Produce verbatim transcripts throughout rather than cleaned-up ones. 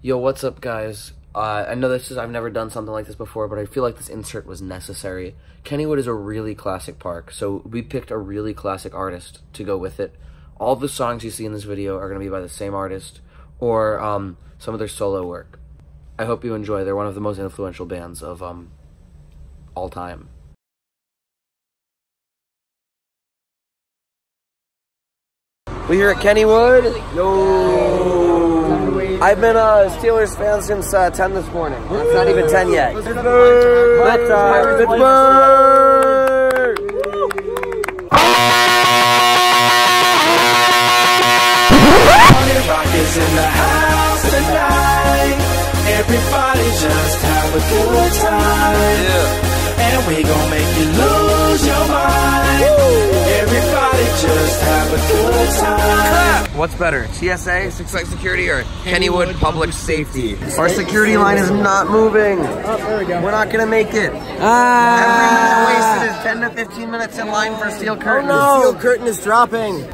Yo, what's up, guys? Uh, I know this is, I've never done something like this before, but I feel like this insert was necessary. Kennywood is a really classic park, so we picked a really classic artist to go with it. All the songs you see in this video are going to be by the same artist, or um, some of their solo work. I hope you enjoy. They're one of the most influential bands of um, all time. We're here at Kennywood. No. I've been a Steelers fan since uh, ten this morning. It's not even ten yet. Let's everybody just have a good time. And we gon' make you lose your mind. Everybody just have a good time. What's better, T S A, Six Flags Security, or Kennywood Public Safety? Our security line is not moving. Oh, there we go. We're not gonna make it. Ah. Every minute wasted is ten to fifteen minutes in line for Steel Curtain. Oh, no. Steel Curtain is dropping.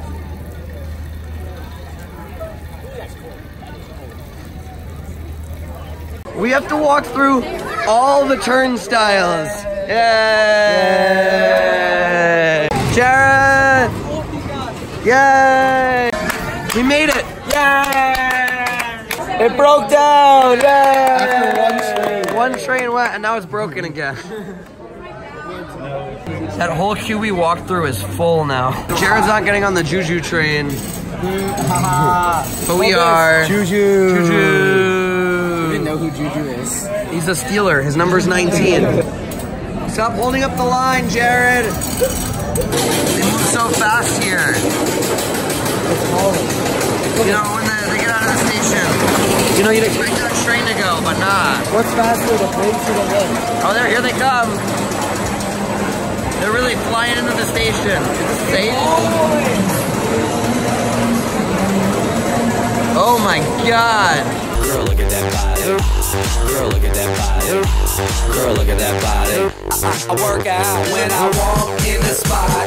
We have to walk through all the turnstiles. Yay! Jared! Yay! We made it! Yay! It broke down! Yay! After one train. One train went and now it's broken again. That whole queue we walked through is full now. Jared's not getting on the Juju train. But we are. Juju! Juju! We didn't know who Juju is. He's a Steeler. His number's nineteen. Stop holding up the line, Jared! They move so fast here. You know, when the, they get out of the station, you know, you'd expect that train to go, but nah. What's faster, the brakes or the legs? Oh, there, here they come. They're really flying into the station. Is this safe? Oh my god. Girl, look at that body. Girl, look at that body. Girl, look at that body. I, I work out when I walk in the spot.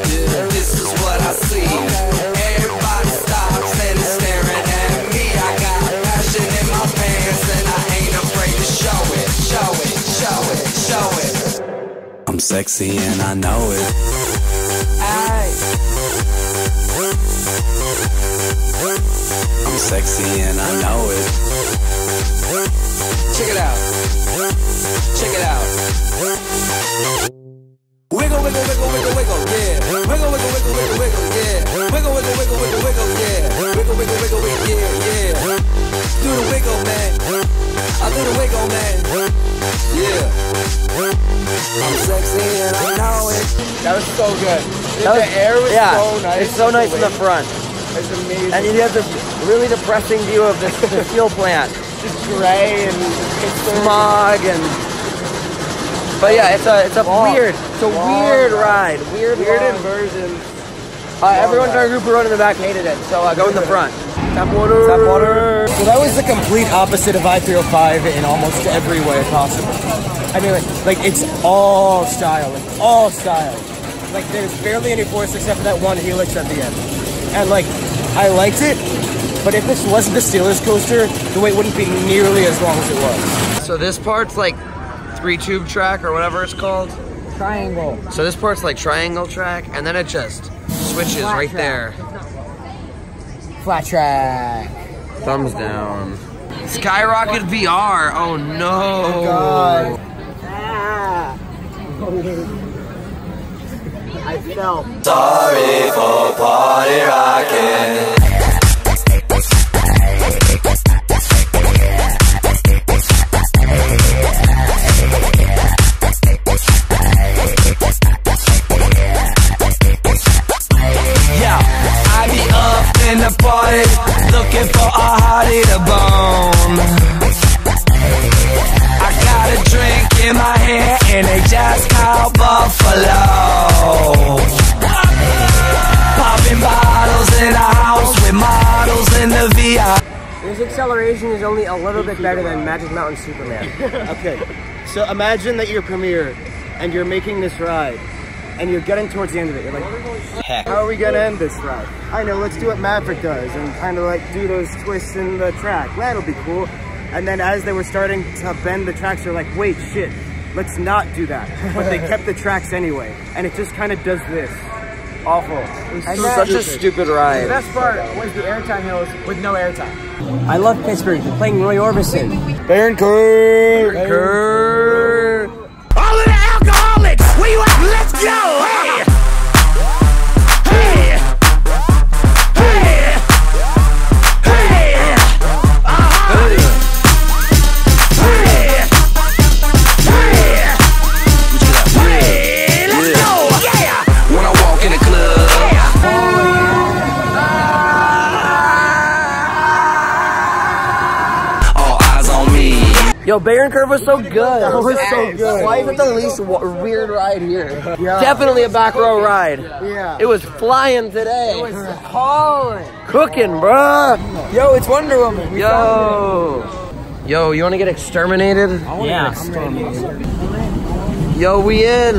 This is what I see. I'm sexy and I know it. Aye. I'm sexy and I know it. Check it out. Check it out. Wiggle, wiggle, wiggle, wiggle, wiggle, yeah. Wiggle, wiggle, wiggle, wiggle, wiggle, yeah. Wiggle, wiggle, wiggle, wiggle, wiggle, yeah. Wiggle, wiggle, wiggle, wiggle, yeah, yeah. Do the wiggle, man. I do the wiggle, man. Yeah. I'm sexy and I know it. That was so good. That was, the air was yeah, so nice. It's so nice in the front. It's amazing. And you have this really depressing view of this, the fuel plant. Just gray and smog and. But yeah, it's a it's a long, weird, it's a weird ride. Weird, weird inversion. Uh, everyone trying to group around in the back hated it, so uh, go in the front. Tap water. Tap water. So that was the complete opposite of I three oh five in almost every way possible. I mean, like, like it's all style, like, all style. Like, there's barely any force except for that one helix at the end. And, like, I liked it, but if this wasn't the Steelers coaster, the wait wouldn't be nearly as long as it was. So this part's, like, three-tube track or whatever it's called. Triangle. So this part's, like, triangle track, and then it just switches Flat right track. there. Flat track. Thumbs down. Skyrocket V R. Oh, no. Oh, God. I fell. Sorry for party rocking. Yeah, I be up in the party, looking for a hottie to bone. I got a drink in my hand and they just called Buffalo. Popping bottles in a house with models in the V R. This acceleration is only a little bit better than Magic Mountain Superman. Okay, so imagine that you're premiere and you're making this ride and you're getting towards the end of it. You're like, heck, how are we gonna end this ride? I know, let's do what Maverick does and kind of like do those twists in the track. That'll be cool. And then as they were starting to bend the tracks, they're like, wait, shit, let's not do that. But they kept the tracks anyway. And it just kind of does this. Awful. It was such a stupid ride. The best part was the airtime hills with no airtime. I love Pittsburgh. They're playing Roy Orbison. Bayern Kerr. Bayern Kerr. All of the alcoholics, where you at? Let's go. Hey. Hey. Hey. Hey. Uh-huh. Hey. Hey. Hey. Let's go. Yeah. When I walk in the club. Yo, Bayern Curve was so good. That was so good. Why is it the least weird ride here? Yeah. Definitely a back row ride. Yeah. It was flying today. It was hauling. Cooking, bruh. Yo, it's Wonder Woman. We Yo. Yo, you want to get exterminated? I want to yeah. get exterminated. Yo, we in.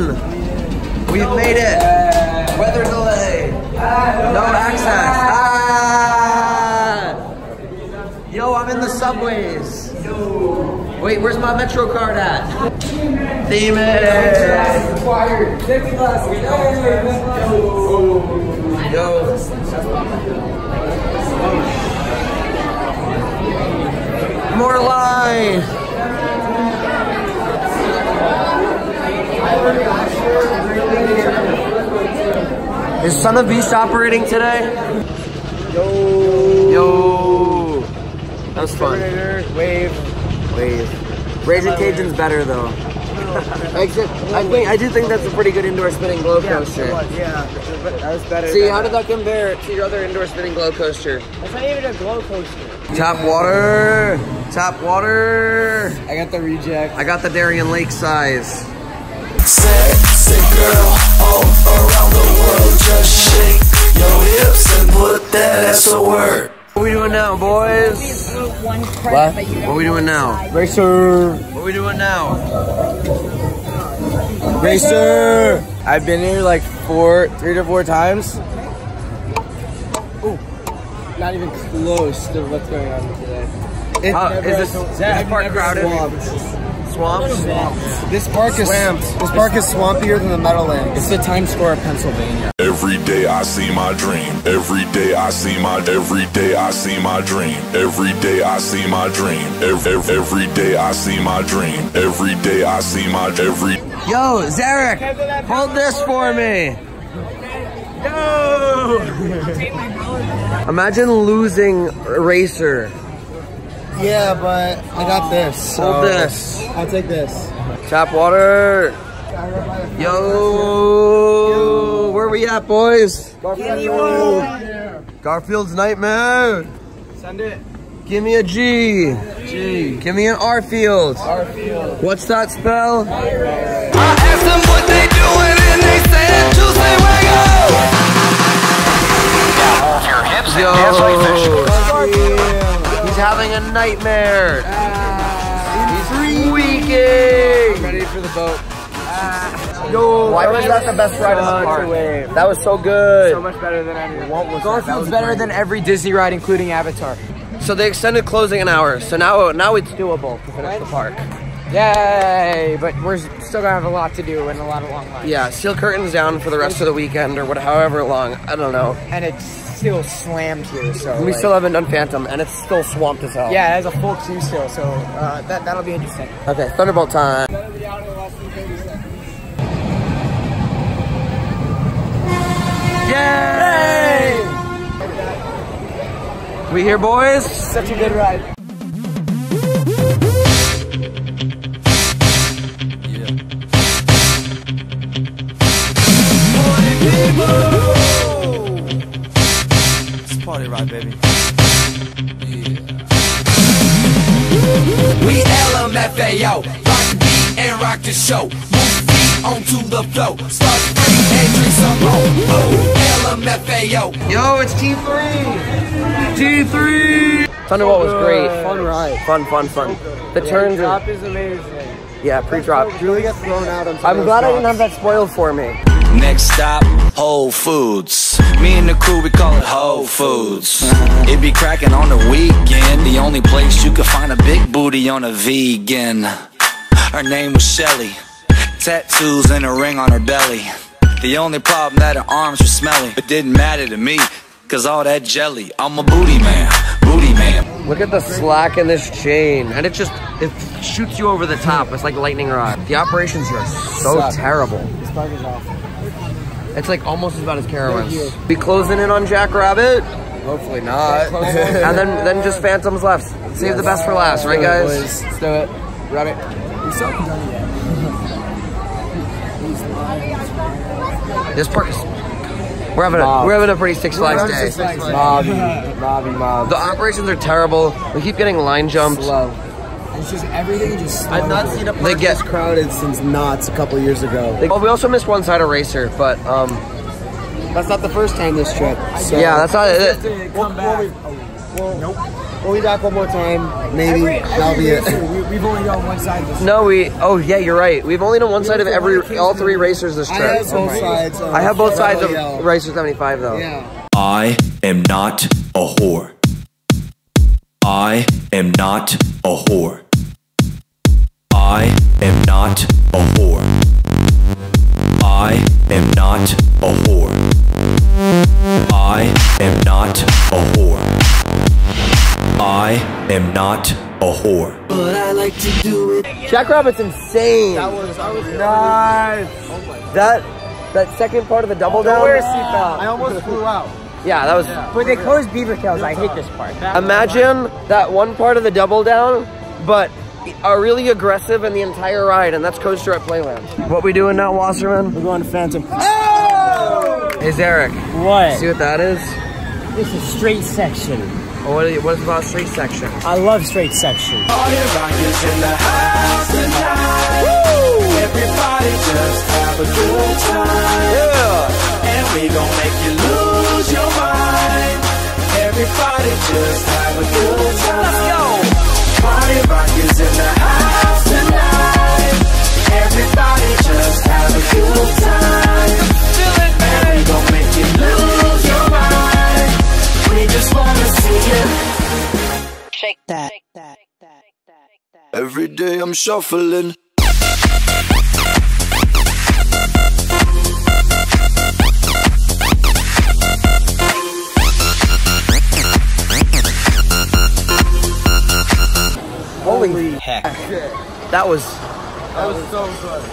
We've no made it. Way. Weather delay. Ah, no no access. Ah. Ah. Yo, I'm in the subways. Yo. Wait, where's my Metro card at? Demon! Yo! Yo! More line! Is Son of Beast operating today? Yo! Yo! That was fun. Wave. Razor Cajun's better though. Except, I think I do think that's a pretty good indoor spinning glow coaster. Yeah, was, yeah. But that was better. See, how did that compare to your other indoor spinning glow coaster? That's not even a glow coaster. Tap water, tap water. I got the reject. I got the Darien Lake size. Sexy girl all around the world, just shake your hips and put that ass to work. What are we doing now, boys? What? What are we doing now? Racer! What are we doing now? Racer! I've been here like four, three to four times. Ooh, not even close to what's going on today. Uh, is this, is this park crowded? Swamped. Swamps? Swamps. This park is swamped. This park is swampier than the Meadowlands. It's the Times Square of Pennsylvania. Every day I see my dream. Every day I see my. Every day I see my dream. Every day I see my dream. Every, every, every day I see my dream. Every day I see my. Every. Yo, Zarek, hold this for me. Yo. Imagine losing Racer. Yeah, but I got this. So hold this. I'll take this. Tap water. Yo. Where we at, boys? Kennywood. Garfield's nightmare. Send it. Give me a G. G. Give me an R field. R field. What's that spell? I asked them what they doing and they said Tuesday Wago. Hold your hips and dance like fish. He's having a nightmare. Ah, he's freaking. Ready for the boat. Ah. Yo, why was that the best ride in the park? That was so good. So much better than everyone. What was Garfield's better than every Disney ride, including Avatar. So they extended closing an hour. So now, now it's doable to finish the park. Yay! But we're still gonna have a lot to do and a lot of long lines. Yeah, Steel Curtain's down for the rest of the weekend or whatever, however long. I don't know. And it's still slammed here, so we like, still haven't done Phantom, and it's still swamped as hell. Yeah, it has a full queue still, so uh, that that'll be interesting. Okay, Thunderbolt time. Yay! We here, boys? Such a good ride. Yeah. It's a party ride, baby. Yeah. We L M F A O, rock the beat and rock the show. Onto the flow, start free and drink some more. L M F A O. Yo, it's T three. T three. Thunderbolt was great. Fun ride. Fun, fun, fun. The turns. The drop is amazing. Yeah, pre-drop. Julie got thrown out on. I'm glad I didn't have that spoiled for me. Next stop, Whole Foods. Me and the crew, we call it Whole Foods. It be cracking on the weekend. The only place you could find a big booty on a vegan. Her name was Shelly. Tattoos and a ring on her belly. The only problem that her arms were smelly. It didn't matter to me, cause all that jelly. I'm a booty man, booty man. Look at the slack in this chain. And it just, it shoots you over the top. It's like lightning rod. The operations here are so Suck. terrible. This bug is awful. It's like almost as bad as caravans. We closing in on Jack Rabbit? Hopefully not. And then then just Phantom's left. Save yes. the best for last, right guys? Boys. Let's do it. Rabbit. This park is... We're having, a, we're having a pretty Six Flags day. Six Flags. Mobby, mobby, mobby. The operations are terrible. We keep getting line jumped. Slow. It's just everything just slow. I've not seen a park get, this crowded since Knott's a couple years ago. They, oh, we also missed one side of Racer, but um, that's not the first time this trip. So. Yeah, that's not it. it. We'll, we'll, be, oh, we'll, nope. we'll be back one more time, maybe. Every, every That'll be racer, it. We, we've only done one side this trip. No, we. Oh yeah, you're right. We've only done one we side of every all three Racers this trip. I have both oh, sides. I have both sides of L. Racer seventy-five though. Yeah. I am not a whore. I am not a whore. I am not a whore. I am not a whore. I am not a whore. I am not a whore. But I like to do it. Jack Rabbit's insane. That was, that was nice. Oh that that second part of the double down. Wear a seatbelt. I almost flew out. Yeah, that was. Yeah. But they closed Beaver Tails. I hate this part. Imagine that one part of the double down, but are really aggressive in the entire ride, and that's Coaster at Playland. What we doing now, Wasserman? We're going to Phantom. Oh! Hey, Zarek. What? See what that is? This is straight section. Oh, what, you, what is about straight section? I love straight section. All your rockets in the house tonight. Woo! Everybody just have a good time. Yeah. And we gon' make you lose your mind. Everybody just have a good time. Let's go! Party rockers in the house tonight. Everybody just have a good time. And we gon' make you lose your mind. We just wanna see you shake that. Every day I'm shuffling. Holy heck. That was... That was so good.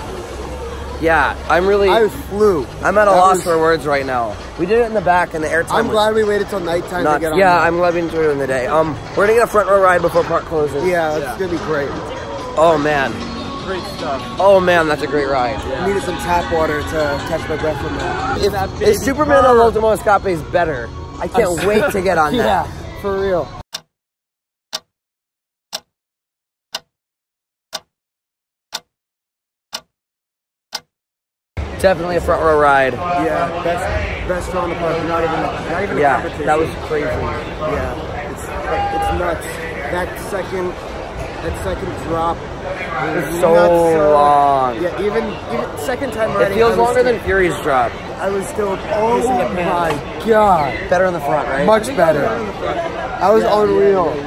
Yeah, I'm really... I flew. I'm at a that loss was, for words right now. We did it in the back and the airtime I'm was glad we waited till nighttime nuts. to get on. Yeah, that. I'm glad we enjoyed it in the day. Um, We're going to get a front row ride before park closes. Yeah, it's yeah. going to be great. Oh, man. Great stuff. Oh, man, that's a great ride. Yeah. I needed some tap water to catch my breath from that. If, that if Superman on Ultimo Escape is better, I can't I'm wait to get on that. Yeah, for real. Definitely a front row ride. Yeah, best best row in the park. Not even, not even. Yeah, a that was crazy. Yeah, it's it's nuts. That second, that second drop. It's so long. Yeah, even, even second time riding. It feels longer still, than Fury's drop. I was still. Oh my god! Better in the front, right? Much better. That was yeah, unreal. Yeah, yeah.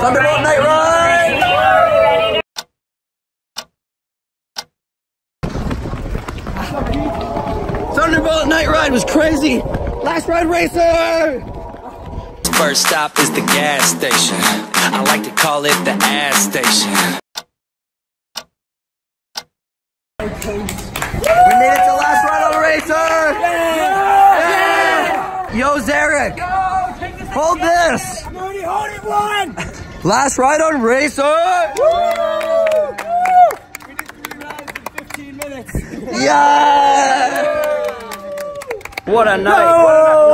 Thunderbolt night ride! Thunderbolt night ride was crazy! Last ride, Racer! First stop is the gas station. I like to call it the ass station. We made it to last ride on Racer! Yeah! Yeah! Yeah! Yo, Zarek! Yo, this hold this! Moody, hold it one! Last ride on Racer! Woo! We did three rides in fifteen minutes. Yeah! What a night! No!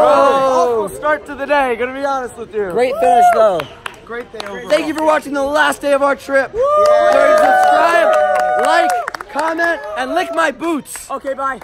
Awful start to the day, gonna be honest with you. Great finish though. Great day overall. Thank you for watching the last day of our trip. Yeah. Subscribe, like, comment, and lick my boots. Okay, bye.